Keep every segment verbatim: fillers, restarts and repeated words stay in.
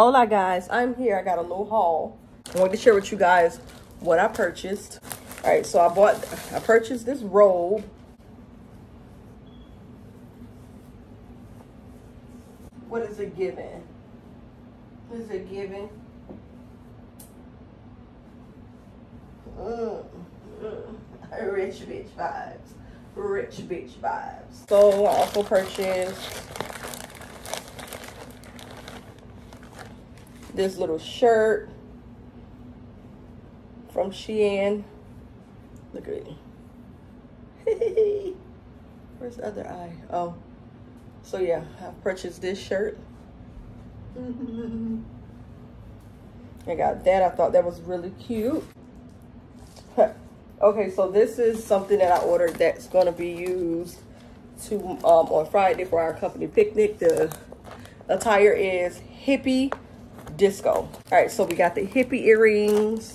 Hola guys, I'm here. I got a little haul. I wanted to share with you guys what I purchased. All right, so I bought, I purchased this robe. What is it giving? What is it giving? Mm, mm, rich bitch vibes. Rich bitch vibes. So I also purchased this little shirt from Shein. Look at it. Where's the other eye? Oh. So yeah, I purchased this shirt. I got that. I thought that was really cute. Okay, so this is something that I ordered that's going to be used to um, on Friday for our company picnic. The attire is hippie disco. All right, so we got the hippie earrings,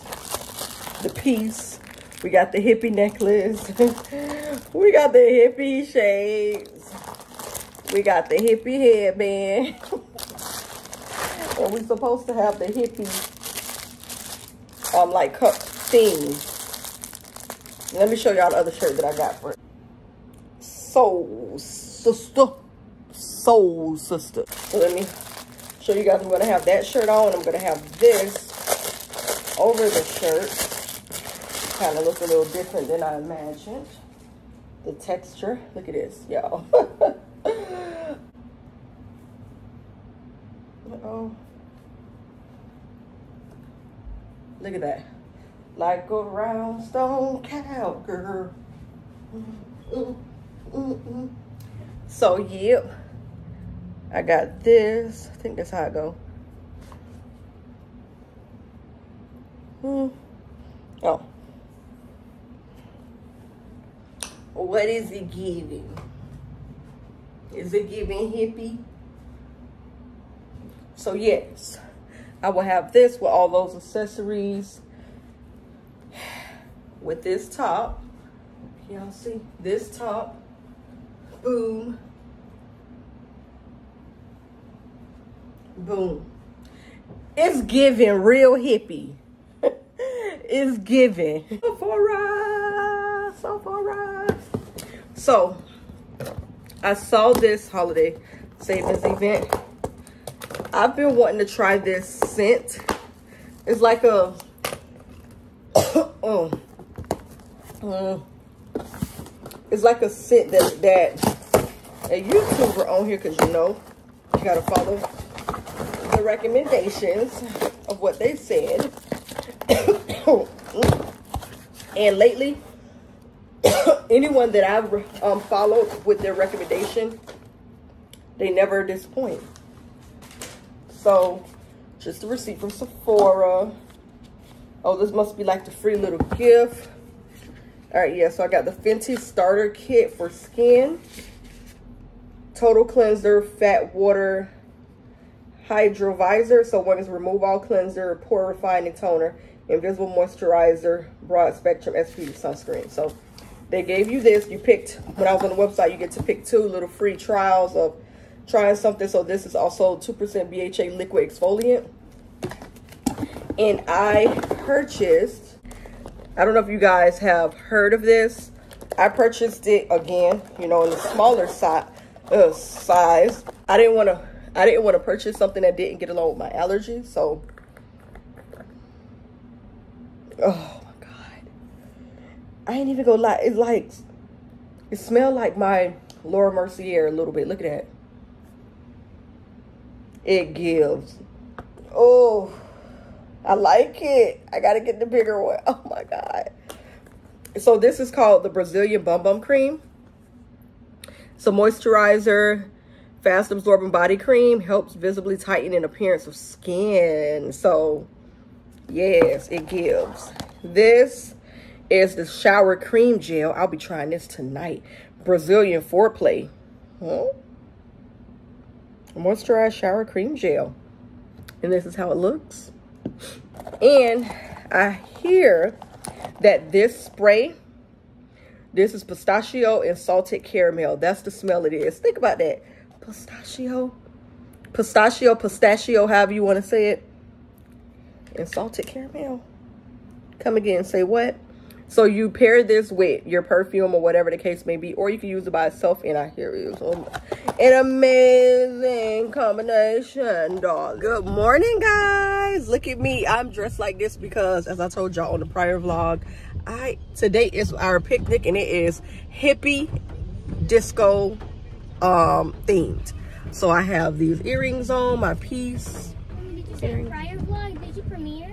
the piece, we got the hippie necklace, we got the hippie shades, we got the hippie headband, and we're supposed to have the hippie um like cup theme. Let me show y'all the other shirt that I got for it. Soul sister, soul sister. So let me show you guys. I'm gonna have that shirt on. I'm gonna have this over the shirt. Kind of looks a little different than I imagined. The texture. Look at this, y'all. Uh-oh. Look at that. Like a round stone cow, girl. Mm-mm, mm-mm. So yep. Yeah. I got this. I think that's how it go. Hmm. Oh. What is it giving? Is it giving hippie? So yes, I will have this with all those accessories. With this top. Y'all see? This top. Boom. Boom. It's giving real hippie. It's giving. Sephora. Sephora. So, I saw this holiday savings event. I've been wanting to try this scent. It's like a... oh, mm, it's like a scent that, that a YouTuber on here, because you know, you got to follow the recommendations of what they said. And lately, anyone that I've um, followed with their recommendation, they never disappoint. So, just a receipt from Sephora. Oh, this must be like the free little gift. All right, yeah, so I got the Fenty starter kit for skin, total cleanser, fat water, hydrovisor. So one is remove all cleanser, pore refining toner, invisible moisturizer, broad spectrum S P F sunscreen. So they gave you this. You picked, when I was on the website, you get to pick two little free trials of trying something. So this is also two percent B H A liquid exfoliant. And I purchased, I don't know if you guys have heard of this. I purchased it again, you know, in the smaller size. Uh, size. I didn't want to I didn't want to purchase something that didn't get along with my allergies, so. Oh my God. I ain't even gonna lie. It like, it smells like my Laura Mercier a little bit. Look at that. It gives. Oh, I like it. I gotta get the bigger one. Oh my God. So this is called the Brazilian Bum Bum Cream. It's a moisturizer. Fast absorbing body cream, helps visibly tighten an appearance of skin. So yes, it gives. This is the shower cream gel. I'll be trying this tonight. Brazilian foreplay. Huh? Moisturized shower cream gel. And this is how it looks. And I hear that this spray, this is pistachio and salted caramel. That's the smell it is. Think about that. Pistachio pistachio, pistachio, however you want to say it, and salted caramel. Come again, say what? So you pair this with your perfume or whatever the case may be, or you can use it by itself, and I hear you. So an amazing combination, dog. Good morning, guys. Look at me. I'm dressed like this because, as I told y'all on the prior vlog, I today is our picnic, and it is hippie disco um, themed. So I have these earrings on, my piece. Did you say prior vlog? Did you premiere?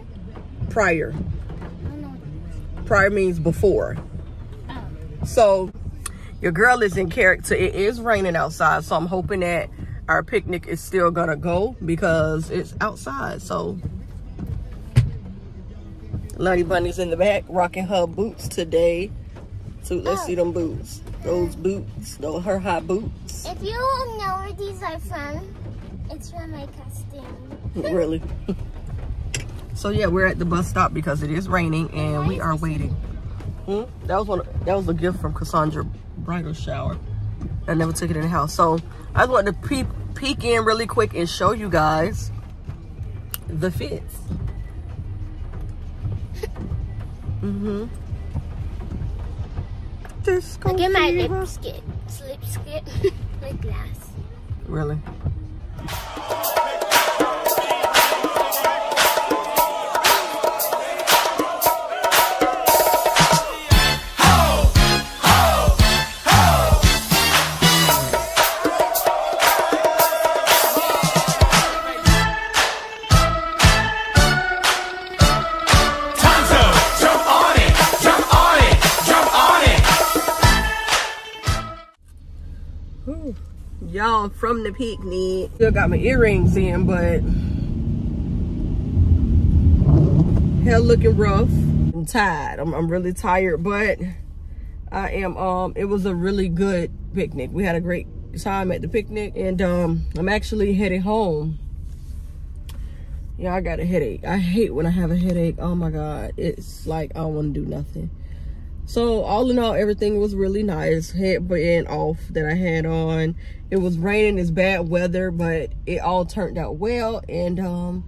Prior. Prior means before. Oh. So your girl is in character. It is raining outside, so I'm hoping that our picnic is still gonna go because it's outside. So Lani Bunny's in the back rocking her boots today. So let's oh. see them boots. Those boots, those her high boots. If you know where these are from, it's from my costume. Really? So yeah, we're at the bus stop because it is raining and we are waiting. Hmm? That was one. Of, that was a gift from Cassandra bridal shower. I never took it in the house, so I just wanted to peek peek in really quick and show you guys the fits. Mhm. Look at my lip skit, slip skit, my glass. Really. Y'all, from the picnic. Still got my earrings in, but hell, looking rough. I'm tired. I'm, I'm really tired, but I am. Um, it was a really good picnic. We had a great time at the picnic, and um, I'm actually headed home. Yeah, I got a headache. I hate when I have a headache. Oh my God, it's like I don't want to do nothing. So all in all, everything was really nice. Headband off that I had on. It was raining, it's bad weather, but it all turned out well. And um,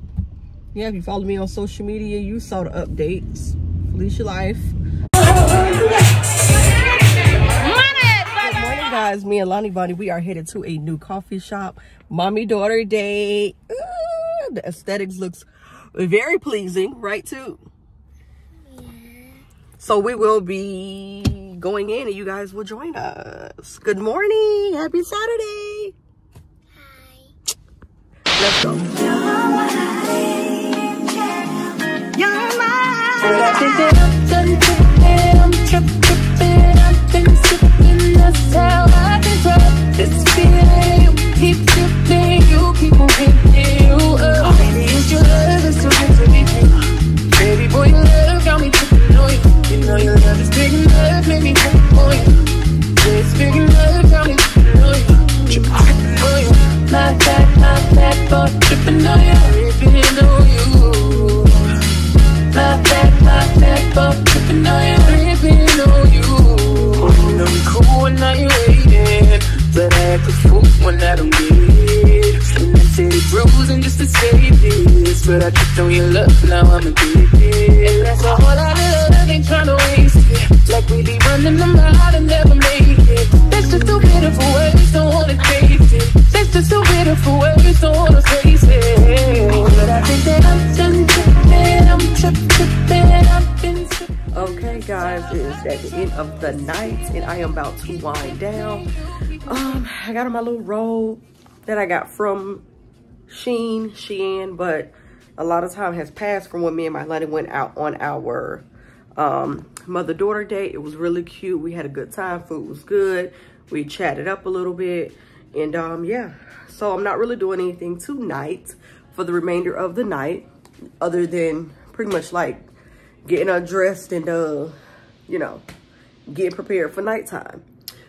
yeah, if you follow me on social media, you saw the updates. Felicia Life. Good morning, guys. Me and Lani Bunny, we are headed to a new coffee shop. Mommy daughter day. Ooh, the aesthetics looks very pleasing, right too? So we will be going in and you guys will join us. Good morning. Happy Saturday. Hi. Let's go. Baby boy, love got me tripping on you. You know your love is big enough, make me trip on you. It's big enough, got me trippin' on you. Trippin' on you. My fat, my fat boy, trippin' on you. Trippin' on you. My fat, my fat boy, trippin' on you. Trippin' on you. You know you cool when I ain't waiting, but I act a fool when I don't get. And I said it bruising just to say this, but I tripped on your love, now I'm addicted. And that's all I love. Ain't tryna waste it. Like we be running them out and never make it. That's just too beautiful words, don't wanna taste it. That's just too beautiful words, don't wanna face it. But I think that I'm done tripping, I'm tripping, tripping, I've been tripping. Okay guys, it is at the end of the night and I am about to wind down. Um, I got on my little robe that I got from Sheen, Shein, but a lot of time has passed from when me and my lady went out on our um mother-daughter day. It was really cute. We had a good time. Food was good. We chatted up a little bit, and um yeah, so I'm not really doing anything tonight for the remainder of the night other than pretty much like getting undressed and uh you know, getting prepared for nighttime.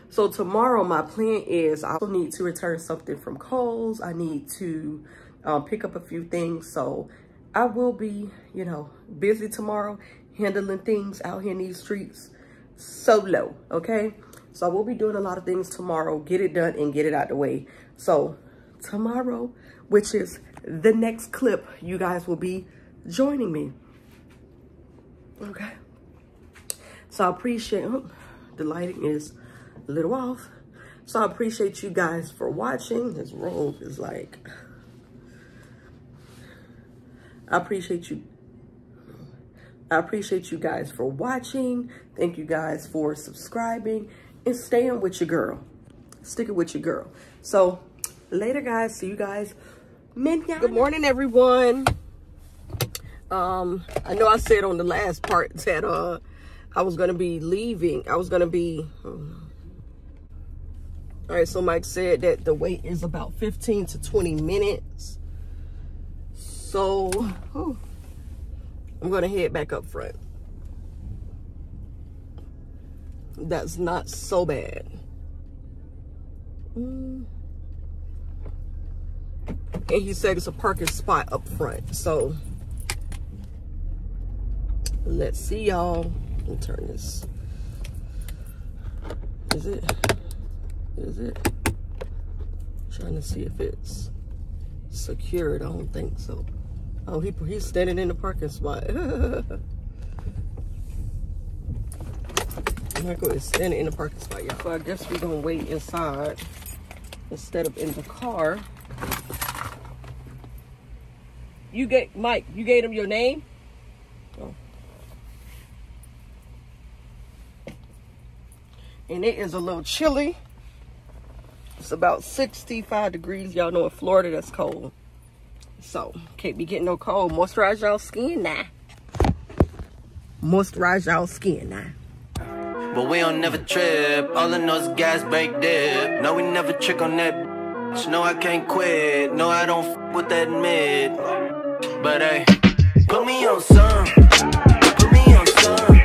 So tomorrow my plan is I need to return something from Kohl's. I need to um, pick up a few things, so I will be, you know, busy tomorrow handling things out here in these streets solo, okay? So I will be doing a lot of things tomorrow, get it done and get it out the way. So tomorrow which is the next clip you guys will be joining me. Okay. So I appreciate, oh, the lighting is a little off. So I appreciate you guys for watching. This robe is like, I appreciate you. I appreciate you guys for watching. Thank you guys for subscribing and staying with your girl. Sticking with your girl. So later, guys. See you guys. Midnight. Good morning, everyone. Um, I know I said on the last part that uh, I was gonna be leaving. I was gonna be. Um, all right. So Mike said that the wait is about fifteen to twenty minutes. So. Oh, I'm gonna head back up front. That's not so bad. Mm. And he said it's a parking spot up front. So let's see, y'all. Let me turn this. Is it? Is it? I'm trying to see if it's secured. I don't think so. Oh, he, he's standing in the parking spot. Michael is standing in the parking spot, y'all. So I guess we're going to wait inside instead of in the car. You get, Mike, you gave him your name? Oh. And it is a little chilly. It's about sixty-five degrees. Y'all know in Florida, that's cold. So, can't be getting no cold. Moisturize y'all skin now. Moisturize y'all skin now. But we don't never trip. All I know is gas, break, dip. No, we never trick on that bitch. No, I can't quit. No, I don't f with that mid. But hey, put me on some. Put me on some.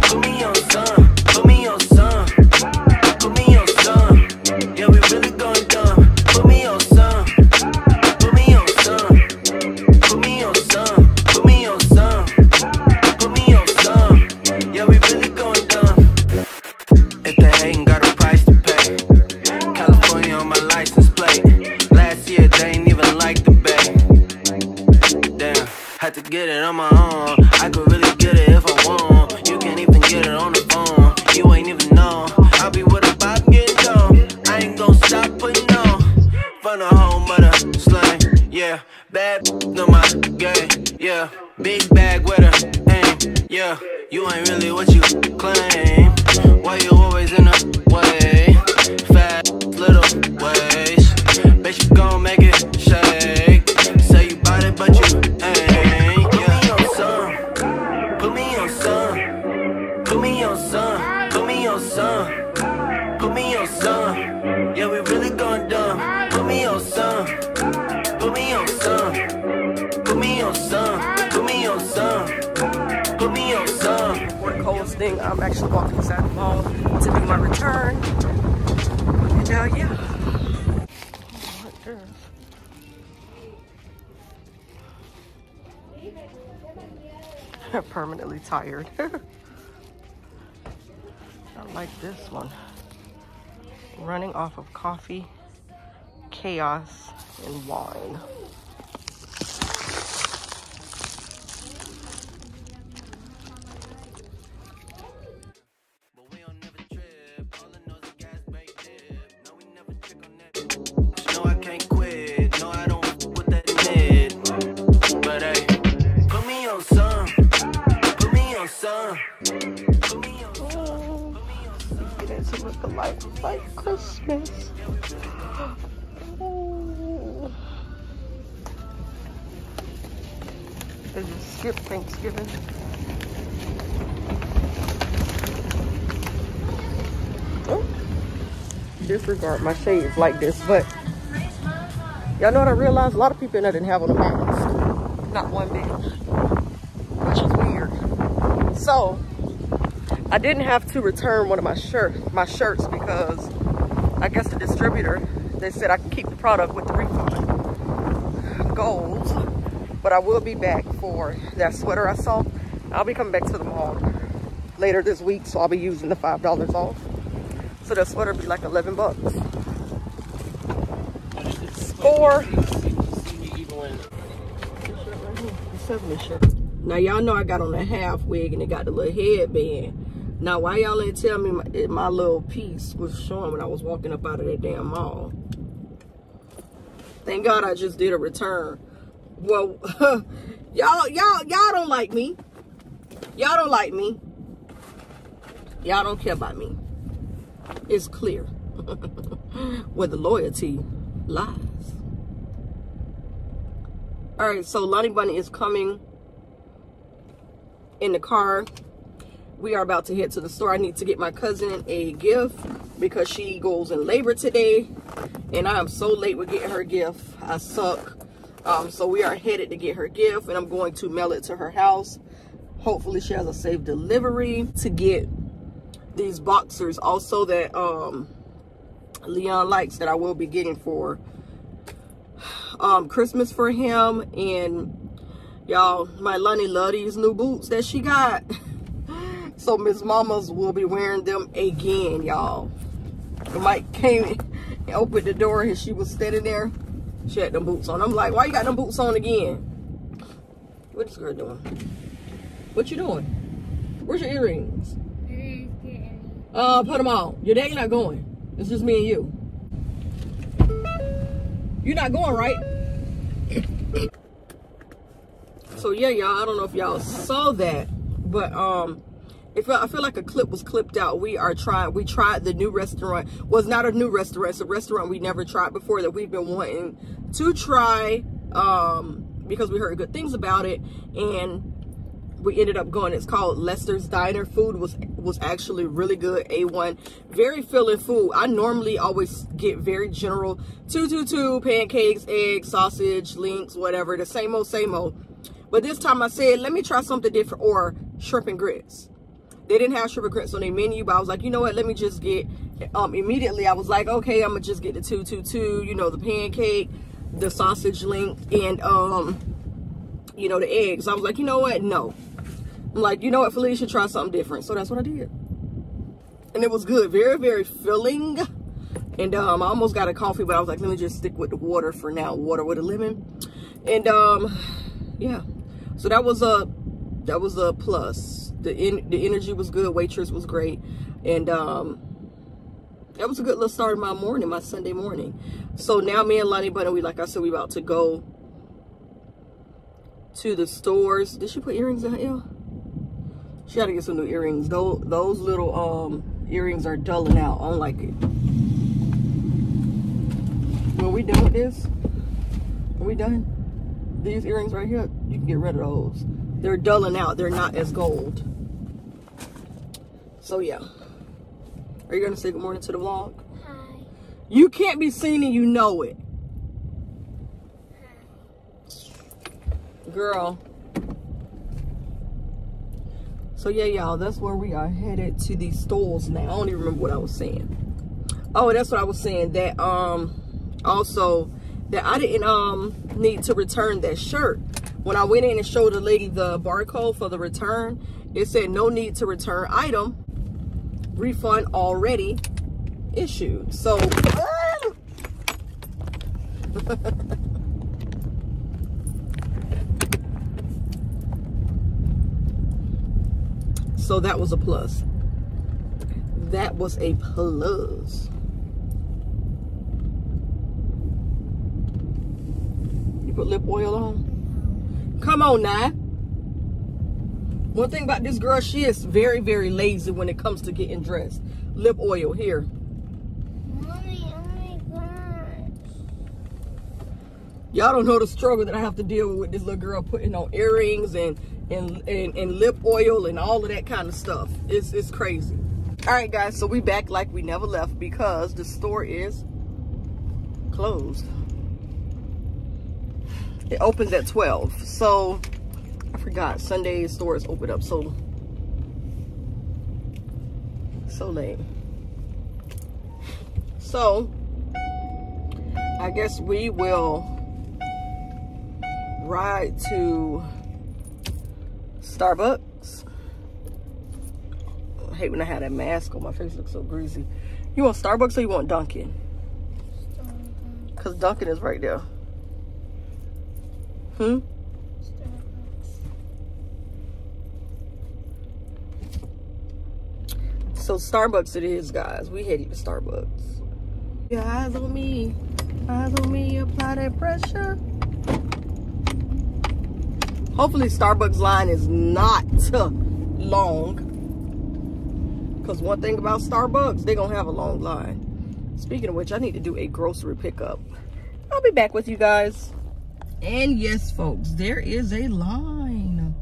Put me on some. Put me on some. Put me on some. Yeah, we really going dumb. Put me on some. To get it on my own, I could really get it if I want. You can't even get it on the phone. You ain't even know. I'll be with a bop getting gone. I ain't gon' stop putting on. From the whole mother slang, yeah. Bad on my game, yeah. Big bag with a aim, yeah. You ain't really what you claim. Why you always in the way? Fat little ways. Bet you gon' make it shake. Say you bought it, but you ain't. Put me on some. Yeah, we really gone dumb. Put me on some. Put me on some. Put me on some. Put me on some. Put me on some. For the Kohl's thing, I'm actually walking inside the mall to do my return. And now, uh, yeah. Oh, my girl. I'm permanently tired. I like this one. Running off of coffee, chaos, and wine. Thanksgiving. Oh, disregard my shades like this, but y'all know what I realized? A lot of people in there didn't have on a mask. Not one bit. Which is weird. So I didn't have to return one of my shirt my shirts because I guess the distributor, they said I can keep the product with the refund. Goals. But I will be back for that sweater I saw. I'll be coming back to the mall later this week, so I'll be using the five dollars off. So that sweater will be like eleven bucks. Score. one. This shirt right here, the seventy shirt. Now y'all know I got on a half wig and it got the little headband. Now why y'all didn't tell me my, my little piece was showing when I was walking up out of that damn mall? Thank God I just did a return. Well, y'all, y'all, y'all don't like me. Y'all don't like me. Y'all don't care about me. It's clear where the loyalty lies. All right, so Lani Bunny is coming in the car. We are about to head to the store. I need to get my cousin a gift because she goes in labor today and I am so late with getting her gift. I suck. Um so we are headed to get her gift and I'm going to mail it to her house. Hopefully she has a safe delivery. To get these boxers also that um Leon likes, that I will be getting for um Christmas for him. And y'all, my Lani love these new boots that she got. So Miss Mamas will be wearing them again, y'all. Mike came in and opened the door and she was standing there. She had them boots on. I'm like, why you got them boots on again? What is this girl doing? What you doing? Where's your earrings? Uh, put them on. Your daddy not going. It's just me and you. You're not going, right? So yeah, y'all, I don't know if y'all saw that, but um if I feel like a clip was clipped out. We are trying we tried the new restaurant. Well, it's not a new restaurant, it's a restaurant we never tried before that we've been wanting to try um because we heard good things about it and we ended up going. It's called Lester's Diner. Food was was actually really good. A one, very filling food. I normally always get very general two two two pancakes, eggs, sausage, links, whatever, the same old same old. But this time I said, let me try something different, or shrimp and grits. They didn't have shrimp and grits on their menu, but I was like, you know what, let me just get, um, immediately I was like, okay, I'm gonna just get the two two two, you know, the pancake, the sausage link, and, um, you know, the eggs. I was like, you know what, no. I'm like, you know what, Felicia, try something different. So that's what I did. And it was good, very, very filling. And um, I almost got a coffee, but I was like, let me just stick with the water for now, water with a lemon. And um, yeah. So that was a that was a plus. The in, the energy was good, waitress was great, and um, that was a good little start of my morning, my Sunday morning. So now me and Lani Bunny, we like I said, we about to go to the stores. Did she put earrings in her ear? She had to get some new earrings. Those those little um earrings are dulling out. I don't like it. When we done with this, are we done? These earrings right here, you can get rid of those. They're dulling out. They're not as gold. So, yeah. Are you going to say good morning to the vlog? Hi. You can't be seen and you know it. Hi. Girl. So, yeah, y'all. That's where we are headed, to these stores now. I don't even remember what I was saying. Oh, that's what I was saying. That, um, also... that I didn't um need to return that shirt. When I went in and showed the lady the barcode for the return, it said no need to return item, refund already issued. So ah! So that was a plus. That was a plus. Put lip oil on. Come on now. One thing about this girl, she is very, very lazy when it comes to getting dressed. Lip oil here. Mommy, oh my gosh. Y'all don't know the struggle that I have to deal with with this little girl putting on earrings and and and, and lip oil and all of that kind of stuff. It's it's crazy. All right, guys. So we back like we never left because the store is closed. It opens at twelve, so I forgot Sunday stores open up so so late. So I guess we will ride to Starbucks. I hate when I had that mask on. My face looks so greasy. You want Starbucks or you want Dunkin? Because Dunkin is right there. Hmm? Starbucks. So Starbucks it is, guys. We headed to Starbucks. Your eyes on me. Eyes on me. Apply that pressure. Hopefully Starbucks line is not long. Because one thing about Starbucks, they're going to have a long line. Speaking of which, I need to do a grocery pickup. I'll be back with you guys. And yes, folks, there is a line.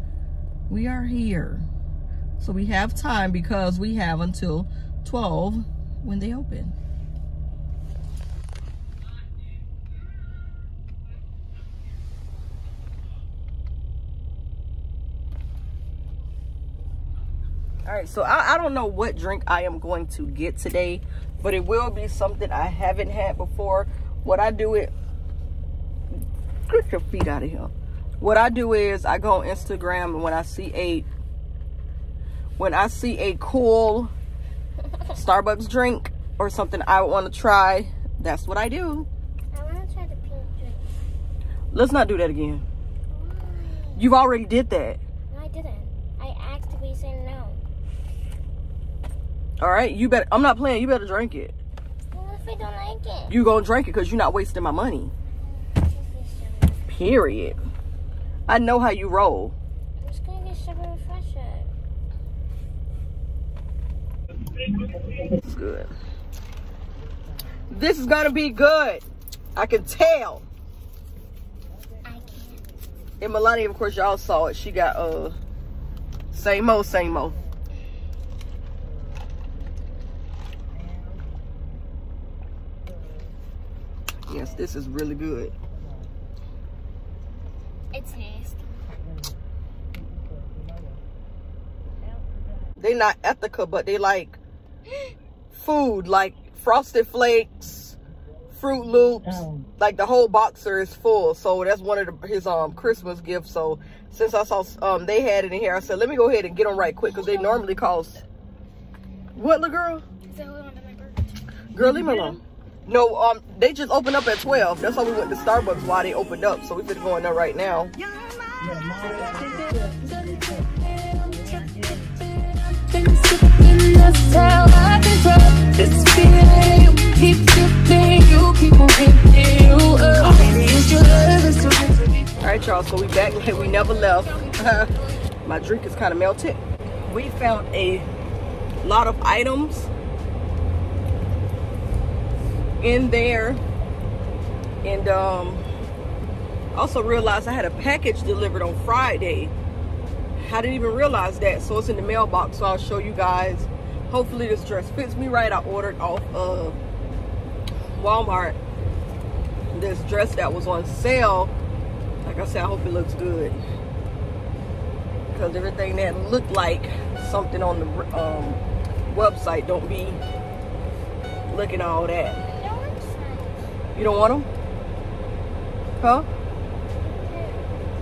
We are here. So we have time because we have until twelve when they open. All right, so I, I don't know what drink I am going to get today, but it will be something I haven't had before. What I do it, get your feet out of here. What I do is I go on Instagram, and when I see a, when I see a cool Starbucks drink or something I want to try, that's what I do. I want to try the pink drink. Let's not do that again. Why? You already did that. No, I didn't. I actively said no. All right, you better, I'm not playing, you better drink it. What if I don't like it? You gonna drink it because you're not wasting my money. Period. I know how you roll. I'm just gonna get sugar refresher. This is good. This is gonna be good. I can tell. I can't. And Melania, of course, y'all saw it. She got, uh, same old, same old. Yes, this is really good. It's nasty. They're not ethical, but they like food, like Frosted Flakes, Fruit Loops. Oh. Like the whole boxer is full. So that's one of the, his um Christmas gifts. So since I saw um they had it in here, I said let me go ahead and get them right quick because they normally cost. What, little girl? Girl, leave me alone. No, um, they just opened up at twelve. That's why we went to Starbucks while they opened up. So we're just going there right now. All right, y'all. So we back. We never left. My drink is kind of melted. We found a lot of items in there, and um also realized I had a package delivered on Friday. I didn't even realize that, so it's in the mailbox, so I'll show you guys. Hopefully this dress fits me right. I ordered off of Walmart this dress that was on sale. Like I said, I hope it looks good because everything that looked like something on the um, website don't be looking all that. You don't want them? Huh?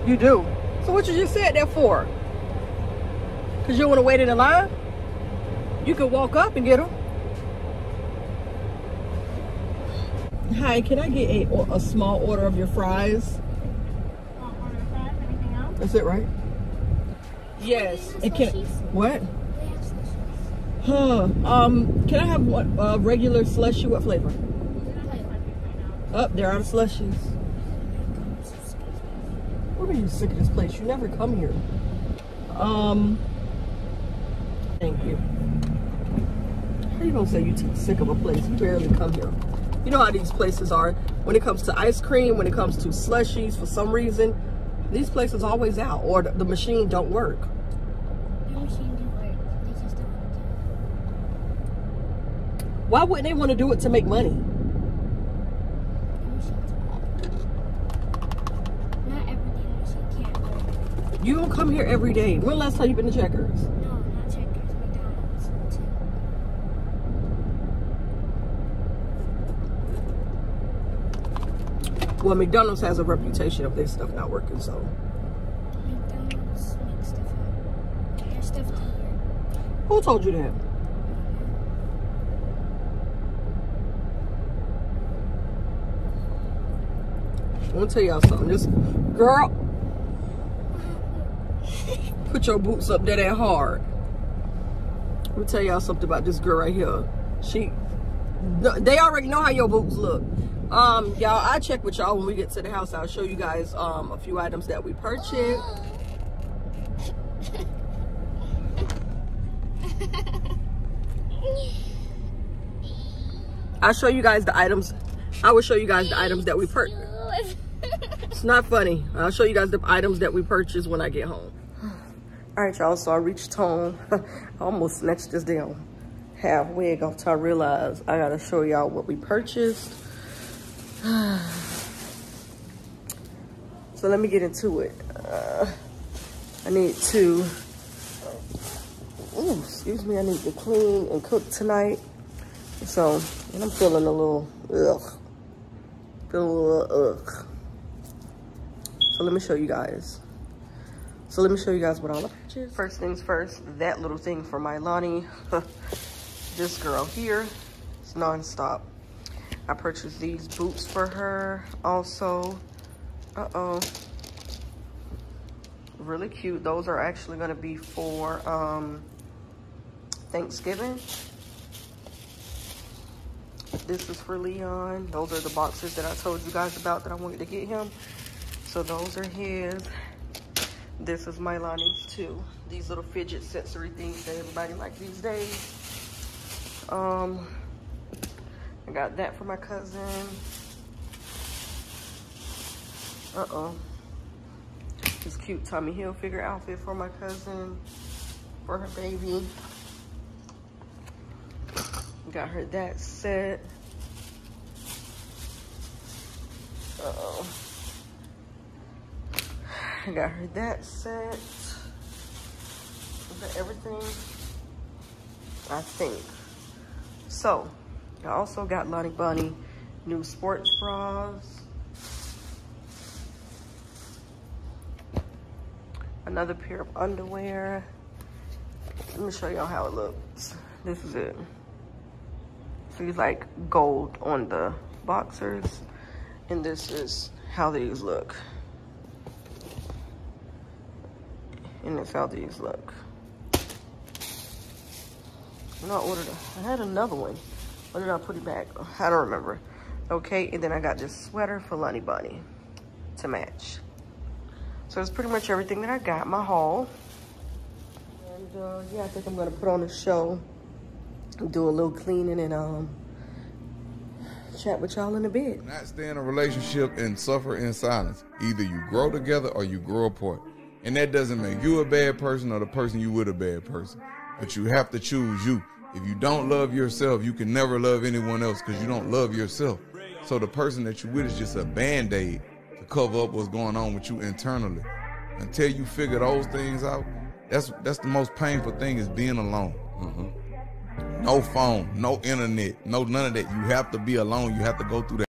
You do. So what you just said that for? Because you don't want to wait in the line? You can walk up and get them. Hi, can I get a, a small order of your fries? Small order of fries, anything else? That's it, right? Yes. And can, what? Huh. Um, can I have one uh, regular slushy? What flavor? Up there are the slushies. What are you sick of this place? You never come here. Um, thank you. How you gonna say you sick of a place? You barely come here. You know how these places are. When it comes to ice cream, when it comes to slushies, for some reason, these places are always out, or the, the machine don't work. The machine don't work. They just don't want to do it. Why wouldn't they want to do it to make money? You don't come here every day. When last time you been to Checkers? No, not Checkers. McDonald's. Well, McDonald's has a reputation of their stuff not working, so. McDonald's makes stuff up. Their stuff doesn't work. Who told you that? I'm gonna tell y'all something. This girl. Put your boots up there that hard. Let me tell y'all something about this girl right here. She, they already know how your boots look. Um, y'all, I check with y'all when we get to the house. I'll show you guys um, a few items that we purchased. I'll show you guys the items. I will show you guys the items that we purchased. It's not funny. I'll show you guys the items that we purchased when I get home. All right, y'all, so I reached home. I almost snatched this down half wig off till I realized I gotta show y'all what we purchased. So let me get into it. Uh, I need to, ooh, excuse me, I need to clean and cook tonight. So, and I'm feeling a little, ugh. Feeling a little, ugh. So let me show you guys. So let me show you guys what I purchased. First things first, that little thing for my Lani. This girl here, it's nonstop. I purchased these boots for her also. Uh-oh. Really cute. Those are actually gonna be for um, Thanksgiving. This is for Leon. Those are the boxes that I told you guys about that I wanted to get him. So those are his. This is my Lani's too. These little fidget sensory things that everybody likes these days. Um, I got that for my cousin. Uh-oh. This cute Tommy Hilfiger outfit for my cousin, for her baby. Got her that set. Uh-oh. I got her that set. Is that everything? I think. So, I also got Lani Bunny new sports bras. Another pair of underwear. Let me show y'all how it looks. This is it. So these like gold on the boxers. And this is how these look. And that's how these look. No, I ordered a, I had another one. Or did I put it back? I don't remember. Okay, and then I got this sweater for Lani Bunny to match. So that's pretty much everything that I got, my haul. And uh, yeah, I think I'm gonna put on a show, do a little cleaning, and um, chat with y'all in a bit. Not stay in a relationship and suffer in silence. Either you grow together or you grow apart. And that doesn't make you a bad person or the person you with a bad person. But you have to choose you. If you don't love yourself, you can never love anyone else because you don't love yourself. So the person that you're with is just a band-aid to cover up what's going on with you internally. Until you figure those things out, that's that's the most painful thing, is being alone. Mm-hmm. No phone, no internet, no none of that. You have to be alone. You have to go through that.